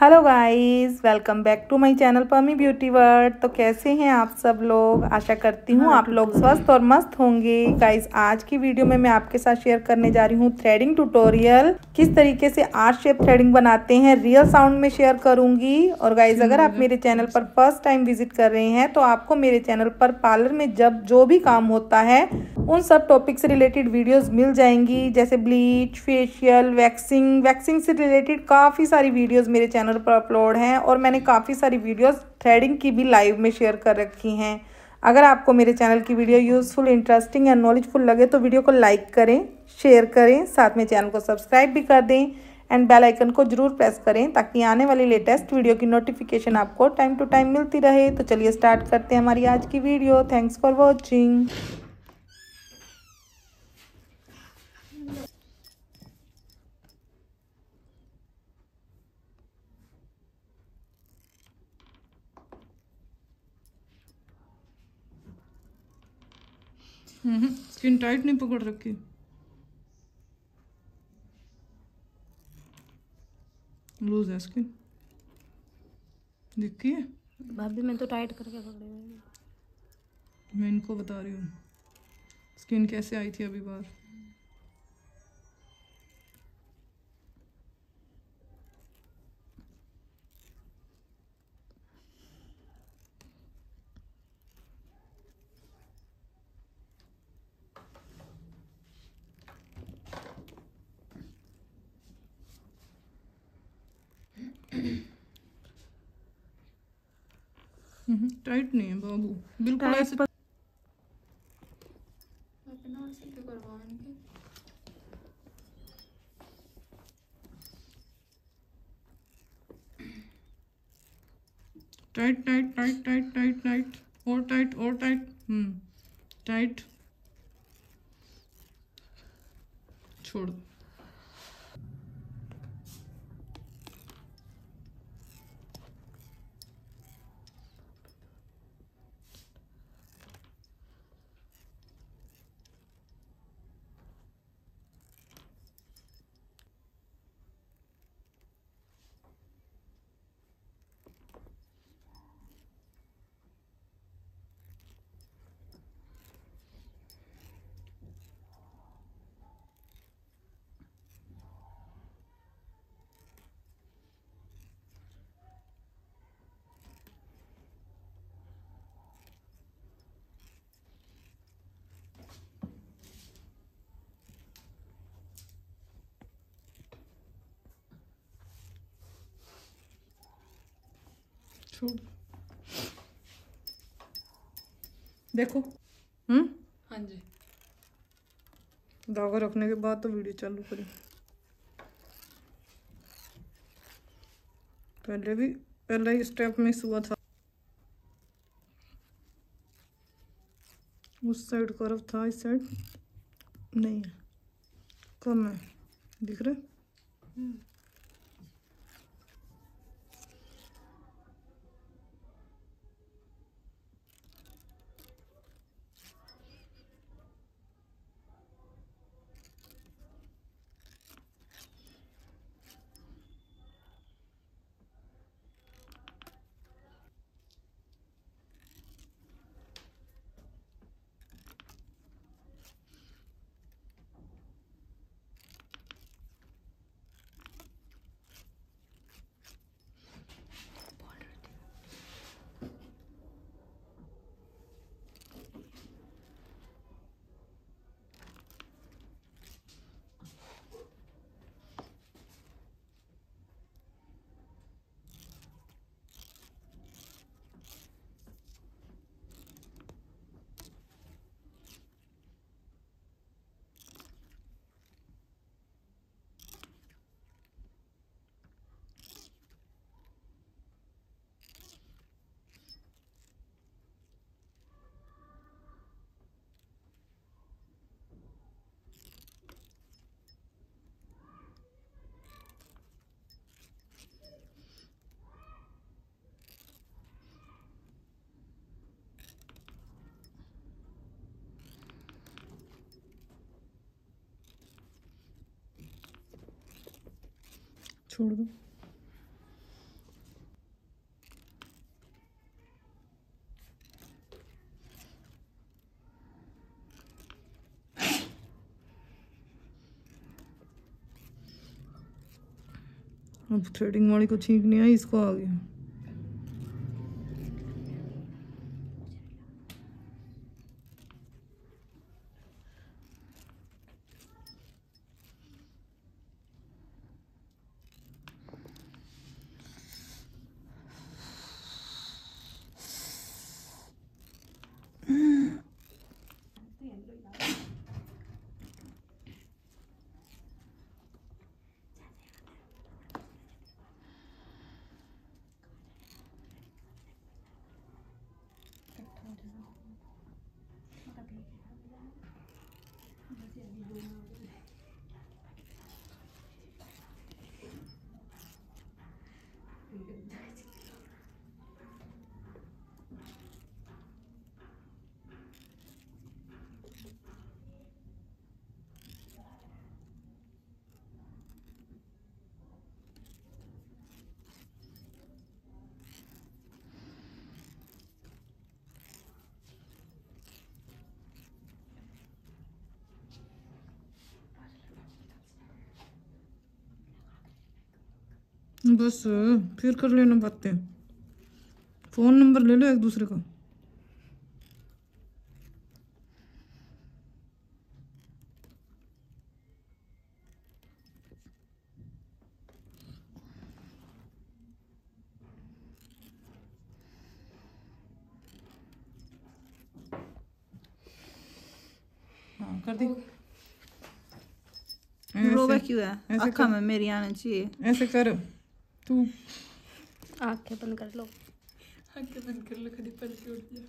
Hello guys, welcome back to my channel Pammi beauty world. तो कैसे हैं आप सब लोग? आशा करती हूँ आप लोग स्वस्थ और मस्त होंगे। गाइस, आज की वीडियो में मैं आपके साथ शेयर करने जा रही हूँ थ्रेडिंग ट्यूटोरियल। किस तरीके से आर्ट शेप थ्रेडिंग बनाते हैं रियल साउंड में शेयर करूंगी। और गाइस, अगर आप मेरे चैनल पर फर्स्ट टाइम विजिट कर रहे हैं तो आपको मेरे चैनल पर पार्लर में जब जो भी काम होता है उन सब टॉपिक से रिलेटेड वीडियोस मिल जाएंगी, जैसे ब्लीच, फेशियल, वैक्सिंग से रिलेटेड काफ़ी सारी वीडियोस मेरे चैनल पर अपलोड हैं। और मैंने काफ़ी सारी वीडियोस थ्रेडिंग की भी लाइव में शेयर कर रखी हैं। अगर आपको मेरे चैनल की वीडियो यूजफुल, इंटरेस्टिंग या नॉलेजफुल लगे तो वीडियो को लाइक करें, शेयर करें, साथ में चैनल को सब्सक्राइब भी कर दें एंड बेल आइकन को जरूर प्रेस करें ताकि आने वाली लेटेस्ट वीडियो की नोटिफिकेशन आपको टाइम टू टाइम मिलती रहे। तो चलिए स्टार्ट करते हैं हमारी आज की video. Thanks for watching. Skin tight नहीं पकड़ रखी। लूज है स्किन, देखती है भाभी? मैं तो टाइट करके पकड़ी हुई। मैं इनको बता रही हूँ स्किन कैसे आई थी अभी बाहर। टाइट नहीं है बाबू, बिल्कुल ऐसे। Tight tight tight tight tight tight और टाइट और टाइट। टाइट छोड़। देखो, हाँ जी, धागा रखने के बाद तो वीडियो चालू करें। पहले ही स्टेप मिस हुआ था। उस साइड कर्व था, इस साइड नहीं है, कम है। दिख रहा है? छोड़ दो। अब थ्रेडिंग वाली को ठीक नहीं आई, इसको आ गया। बस फिर कर लेना बातें, फोन नंबर ले लो एक दूसरे का। हाँ कर दी रोबा क्यों है आँखा में मेरी आना चाहिए, ऐसे करो तू आँखें बंद कर लो, आँखें बंद कर लो, खड़ी पल के उठ जा।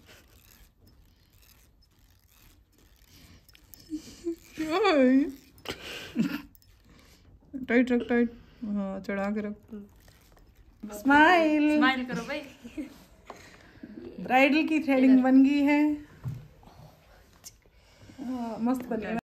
टाइट रख, टाइट, हाँ चढ़ा के रख। स्माइल स्माइल करो भाई। ब्राइडल की थ्रेडिंग बन गई है, मस्त बन गई।